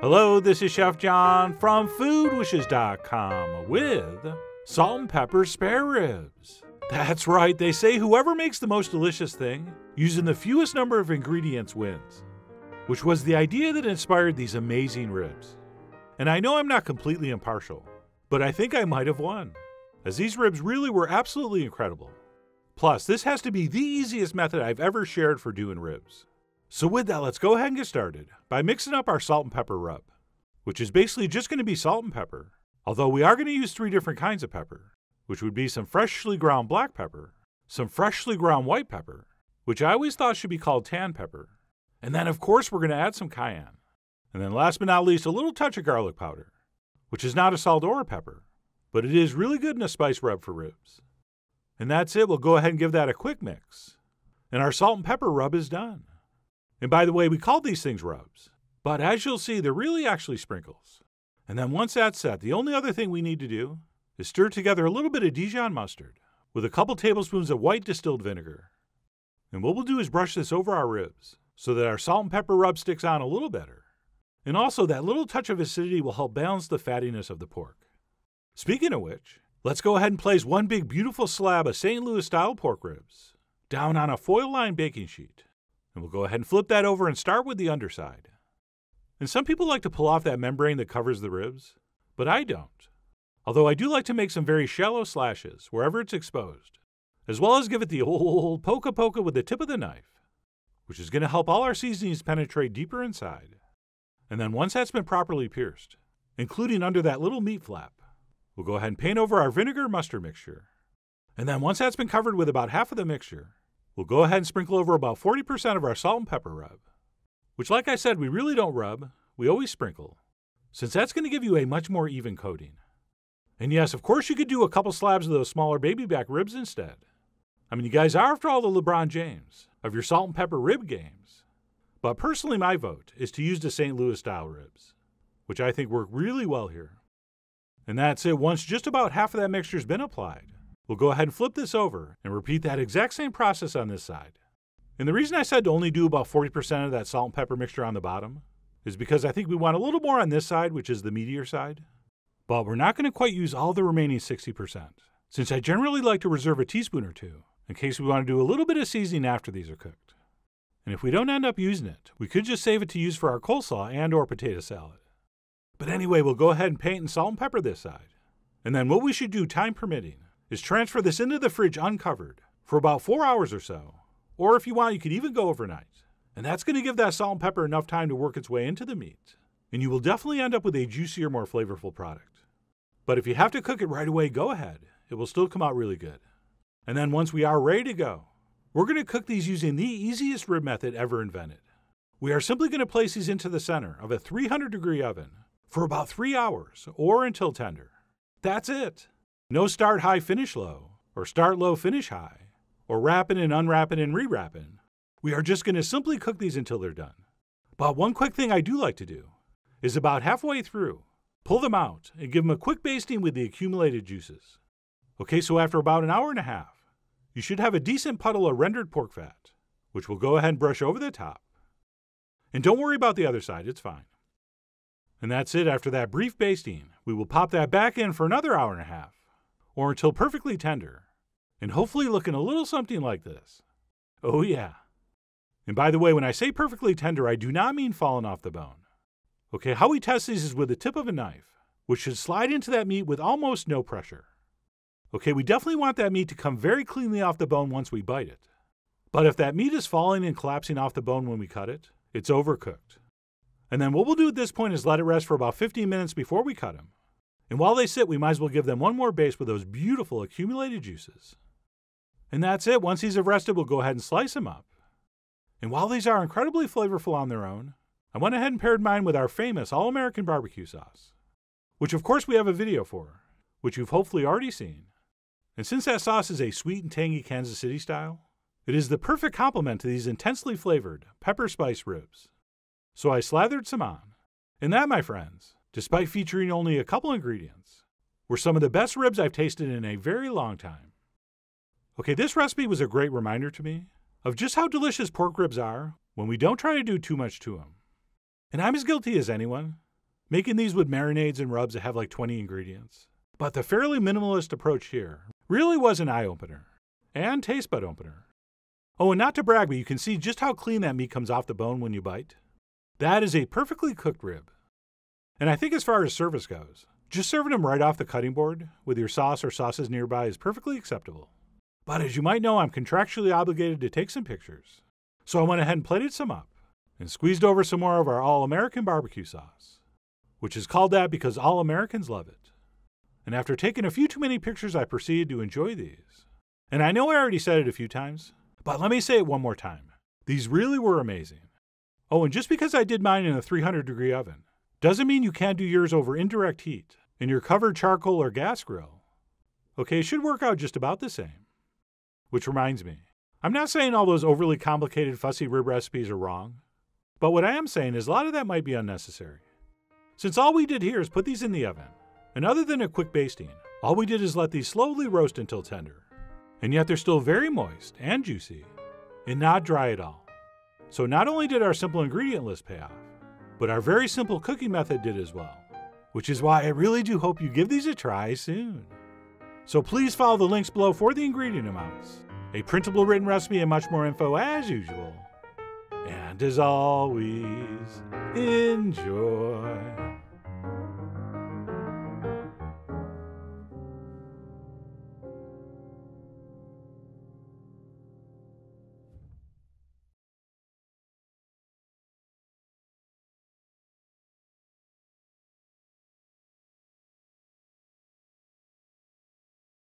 Hello, this is Chef John from Foodwishes.com with salt and pepper spare ribs. That's right, they say whoever makes the most delicious thing using the fewest number of ingredients wins, which was the idea that inspired these amazing ribs. And I know I'm not completely impartial, but I think I might have won, as these ribs really were absolutely incredible. Plus, this has to be the easiest method I've ever shared for doing ribs. So with that, let's go ahead and get started by mixing up our salt and pepper rub, which is basically just going to be salt and pepper, although we are going to use three different kinds of pepper, which would be some freshly ground black pepper, some freshly ground white pepper, which I always thought should be called tan pepper, and then of course we're going to add some cayenne, and then last but not least a little touch of garlic powder, which is not a salt or a pepper, but it is really good in a spice rub for ribs. And that's it, we'll go ahead and give that a quick mix, and our salt and pepper rub is done. And by the way, we call these things rubs, but as you'll see, they're really actually sprinkles. And then once that's set, the only other thing we need to do is stir together a little bit of Dijon mustard with a couple tablespoons of white distilled vinegar. And what we'll do is brush this over our ribs so that our salt and pepper rub sticks on a little better. And also that little touch of acidity will help balance the fattiness of the pork. Speaking of which, let's go ahead and place one big beautiful slab of St. Louis style pork ribs down on a foil-lined baking sheet. And we'll go ahead and flip that over and start with the underside. And some people like to pull off that membrane that covers the ribs, but I don't. Although I do like to make some very shallow slashes wherever it's exposed, as well as give it the old poka-poka with the tip of the knife, which is going to help all our seasonings penetrate deeper inside. And then once that's been properly pierced, including under that little meat flap, we'll go ahead and paint over our vinegar mustard mixture. And then once that's been covered with about half of the mixture, we'll go ahead and sprinkle over about 40% of our salt and pepper rub, which like I said, we really don't rub, we always sprinkle, since that's going to give you a much more even coating. And yes, of course you could do a couple slabs of those smaller baby back ribs instead. I mean, you guys are after all the LeBron James of your salt and pepper rib games. But personally my vote is to use the St. Louis style ribs, which I think work really well here. And that's it, once just about half of that mixture's been applied, we'll go ahead and flip this over and repeat that exact same process on this side. And the reason I said to only do about 40% of that salt and pepper mixture on the bottom is because I think we want a little more on this side, which is the meatier side, but we're not going to quite use all the remaining 60%, since I generally like to reserve a teaspoon or two in case we want to do a little bit of seasoning after these are cooked. And if we don't end up using it, we could just save it to use for our coleslaw and or potato salad. But anyway, we'll go ahead and paint and salt and pepper this side. And then what we should do, time permitting, is transfer this into the fridge uncovered for about 4 hours or so, or if you want you could even go overnight, and that's going to give that salt and pepper enough time to work its way into the meat, and you will definitely end up with a juicier, more flavorful product. But if you have to cook it right away, go ahead, it will still come out really good. And then once we are ready to go, we're going to cook these using the easiest rib method ever invented. We are simply going to place these into the center of a 300-degree oven for about 3 hours or until tender. That's it! No start high, finish low, or start low, finish high, or wrapping and unwrapping and rewrapping. We are just going to simply cook these until they're done. But one quick thing I do like to do is about halfway through, pull them out and give them a quick basting with the accumulated juices. Okay, so after about an hour and a half, you should have a decent puddle of rendered pork fat, which we'll go ahead and brush over the top. And don't worry about the other side, it's fine. And that's it, after that brief basting, we will pop that back in for another hour and a half, or until perfectly tender, and hopefully looking a little something like this. Oh yeah. And by the way, when I say perfectly tender, I do not mean falling off the bone. Okay, how we test these is with the tip of a knife, which should slide into that meat with almost no pressure. Okay, we definitely want that meat to come very cleanly off the bone once we bite it. But if that meat is falling and collapsing off the bone when we cut it, it's overcooked. And then what we'll do at this point is let it rest for about 15 minutes before we cut them. And while they sit, we might as well give them one more baste with those beautiful accumulated juices. And that's it, once these have rested, we'll go ahead and slice them up. And while these are incredibly flavorful on their own, I went ahead and paired mine with our famous All-American barbecue sauce, which of course we have a video for, which you've hopefully already seen. And since that sauce is a sweet and tangy Kansas City style, it is the perfect complement to these intensely flavored pepper spice ribs. So I slathered some on, and that, my friends, despite featuring only a couple ingredients, were some of the best ribs I've tasted in a very long time. Okay, this recipe was a great reminder to me of just how delicious pork ribs are when we don't try to do too much to them. And I'm as guilty as anyone Making these with marinades and rubs that have like 20 ingredients. But the fairly minimalist approach here really was an eye-opener and taste bud opener. Oh, and not to brag, but you can see just how clean that meat comes off the bone when you bite. That is a perfectly cooked rib. And I think as far as service goes, just serving them right off the cutting board with your sauce or sauces nearby is perfectly acceptable. But as you might know, I'm contractually obligated to take some pictures. So I went ahead and plated some up and squeezed over some more of our All-American barbecue sauce, which is called that because all Americans love it. And after taking a few too many pictures, I proceeded to enjoy these. And I know I already said it a few times, but let me say it one more time. These really were amazing. Oh, and just because I did mine in a 300-degree oven doesn't mean you can't do yours over indirect heat in your covered charcoal or gas grill. Okay, it should work out just about the same. Which reminds me, I'm not saying all those overly complicated fussy rib recipes are wrong, but what I am saying is a lot of that might be unnecessary. Since all we did here is put these in the oven, and other than a quick basting, all we did is let these slowly roast until tender. And yet they're still very moist and juicy, and not dry at all. So not only did our simple ingredient list pay off, but our very simple cooking method did as well, which is why I really do hope you give these a try soon. So please follow the links below for the ingredient amounts, a printable written recipe, and much more info as usual. And as always, enjoy.